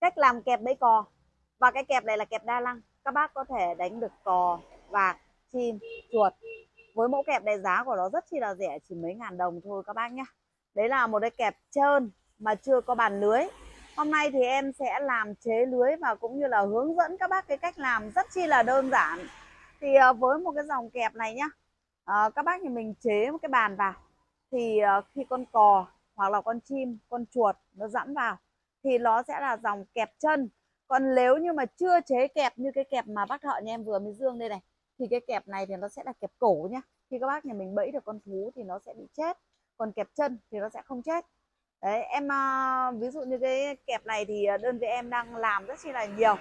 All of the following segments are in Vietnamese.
Cách làm kẹp bẫy cò, và cái kẹp này là kẹp đa lăng, các bác có thể đánh được cò, vạc, chim, chuột. Với mẫu kẹp này giá của nó rất chi là rẻ, chỉ mấy ngàn đồng thôi các bác nhé. Đấy là một cái kẹp trơn mà chưa có bàn lưới. Hôm nay thì em sẽ làm chế lưới và cũng như là hướng dẫn các bác cái cách làm rất chi là đơn giản. Thì với một cái dòng kẹp này nhá, các bác thì mình chế một cái bàn vào. Thì khi con cò hoặc là con chim, con chuột nó dẫm vào thì nó sẽ là dòng kẹp chân. Còn nếu như mà chưa chế kẹp như cái kẹp mà bác thợ nhà em vừa mới dương đây này, thì cái kẹp này thì nó sẽ là kẹp cổ nhá. Khi các bác nhà mình bẫy được con thú thì nó sẽ bị chết, còn kẹp chân thì nó sẽ không chết. Đấy, em ví dụ như cái kẹp này thì đơn vị em đang làm rất chi là nhiều.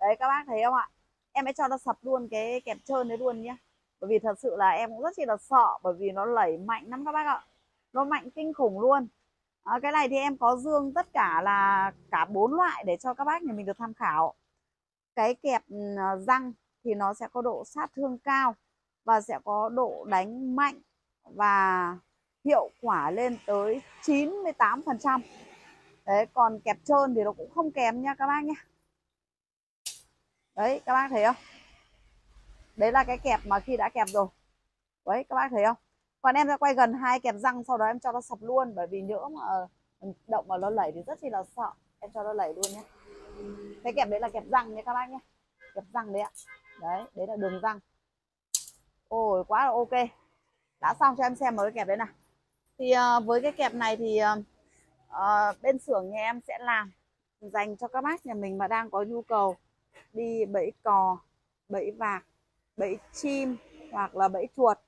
Đấy các bác thấy không ạ? Em hãy cho nó sập luôn cái kẹp trơn đấy luôn nhá. Bởi vì thật sự là em cũng rất chi là sợ, bởi vì nó lẩy mạnh lắm các bác ạ. Nó mạnh kinh khủng luôn. Cái này thì em có dương tất cả là cả 4 loại để cho các bác nhà mình được tham khảo. Cái kẹp răng thì nó sẽ có độ sát thương cao và sẽ có độ đánh mạnh và hiệu quả lên tới 98%. Đấy, còn kẹp trơn thì nó cũng không kém nha các bác nhé. Đấy, các bác thấy không? Đấy là cái kẹp mà khi đã kẹp rồi. Đấy, các bác thấy không? Còn em sẽ quay gần hai kẹp răng, sau đó em cho nó sập luôn, bởi vì nhỡ mà động mà nó lẩy thì rất chi là sợ. Em cho nó lẩy luôn nhé. Cái kẹp đấy là kẹp răng nha các bác nhé. Kẹp răng đấy ạ. Đấy, đấy là đường răng. Ôi, quá là ok. Đã xong, cho em xem một cái kẹp đấy nào. Thì với cái kẹp này thì bên xưởng nhà em sẽ làm dành cho các bác nhà mình mà đang có nhu cầu đi bẫy cò, bẫy vạc, bẫy chim hoặc là bẫy chuột.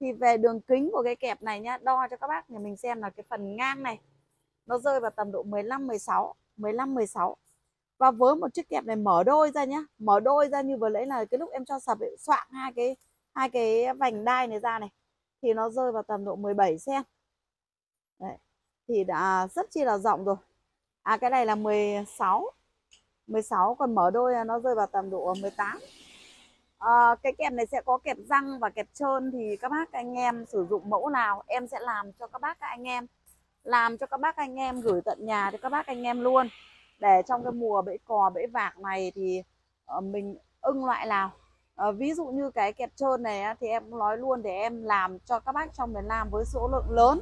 Thì về đường kính của cái kẹp này nhá, đo cho các bác nhà mình xem là cái phần ngang này nó rơi vào tầm độ 15-16. Và với một chiếc kẹp này mở đôi ra nhá, mở đôi ra như vừa nãy là cái lúc em cho sập ấy, soạn hai cái vành đai này ra này, thì nó rơi vào tầm độ 17 cm. Đấy, thì đã rất chi là rộng rồi. À, cái này là 16, còn mở đôi nó rơi vào tầm độ 18. Cái kẹp này sẽ có kẹp răng và kẹp trơn. Thì các bác anh em sử dụng mẫu nào em sẽ làm cho các bác anh em, làm cho các bác anh em gửi tận nhà cho các bác anh em luôn. Để trong cái mùa bẫy cò, bẫy vạc này thì mình ưng loại nào. Ví dụ như cái kẹp trơn này thì em cũng nói luôn để em làm cho các bác trong miền Nam với số lượng lớn.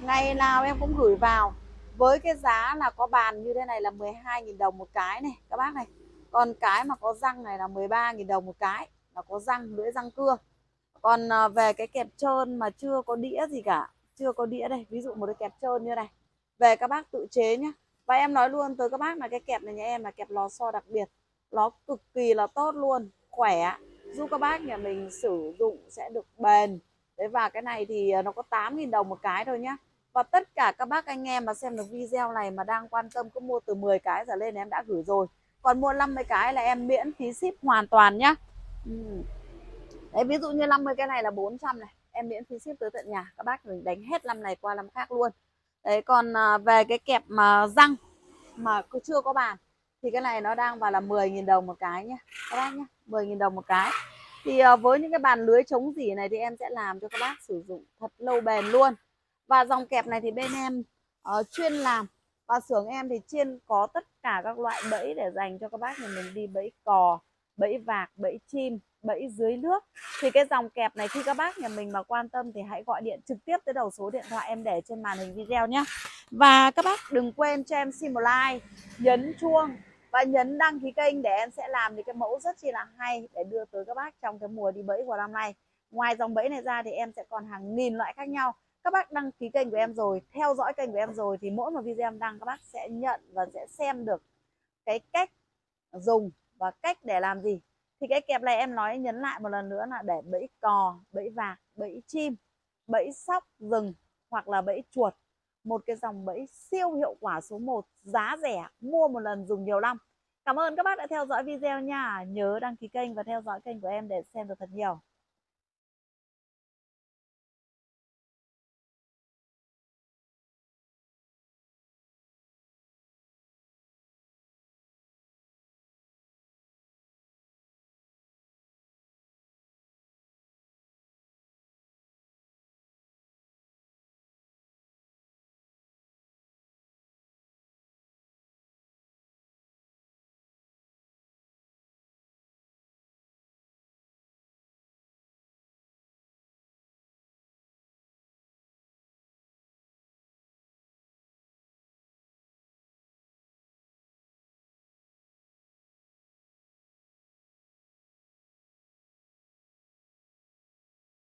Ngày nào em cũng gửi vào với cái giá là có bàn như thế này là 12.000 đồng một cái này các bác này. Còn cái mà có răng này là 13.000 đồng một cái, là có răng, lưỡi răng cưa. Còn về cái kẹp trơn mà chưa có đĩa gì cả, chưa có đĩa đây, ví dụ một cái kẹp trơn như này, về các bác tự chế nhá. Và em nói luôn tới các bác là cái kẹp này nhà em là kẹp lò xo đặc biệt, nó cực kỳ là tốt luôn, khỏe, giúp các bác nhà mình sử dụng sẽ được bền. Đấy, và cái này thì nó có 8.000 đồng một cái thôi nhá. Và tất cả các bác anh em mà xem được video này mà đang quan tâm cứ mua từ 10 cái trở lên em đã gửi rồi. Còn mua 50 cái là em miễn phí ship hoàn toàn nhá. Đấy, ví dụ như 50 cái này là 400 này, em miễn phí ship tới tận nhà. Các bác mình đánh hết năm này qua năm khác luôn. Đấy, còn về cái kẹp mà răng mà chưa có bàn thì cái này nó đang vào là 10.000 đồng một cái nhá các bác nhá, 10.000 đồng một cái. Thì với những cái bàn lưới chống rỉ này thì em sẽ làm cho các bác sử dụng thật lâu bền luôn. Và dòng kẹp này thì bên em chuyên làm, và xưởng em thì chuyên có tất cả các loại bẫy để dành cho các bác nhà mình đi bẫy cò, bẫy vạc, bẫy chim, bẫy dưới nước. Thì cái dòng kẹp này khi các bác nhà mình mà quan tâm thì hãy gọi điện trực tiếp tới đầu số điện thoại em để trên màn hình video nhé. Và các bác đừng quên cho em xin một like, nhấn chuông và nhấn đăng ký kênh để em sẽ làm những cái mẫu rất chi là hay để đưa tới các bác trong cái mùa đi bẫy của năm nay. Ngoài dòng bẫy này ra thì em sẽ còn hàng nghìn loại khác nhau. Các bác đăng ký kênh của em rồi, theo dõi kênh của em rồi thì mỗi một video em đăng các bác sẽ nhận và sẽ xem được cái cách dùng và cách để làm gì. Thì cái kẹp này em nói nhấn lại một lần nữa là để bẫy cò, bẫy vạc, bẫy chim, bẫy sóc rừng hoặc là bẫy chuột. Một cái dòng bẫy siêu hiệu quả số 1, giá rẻ, mua một lần dùng nhiều năm. Cảm ơn các bác đã theo dõi video nha. Nhớ đăng ký kênh và theo dõi kênh của em để xem được thật nhiều.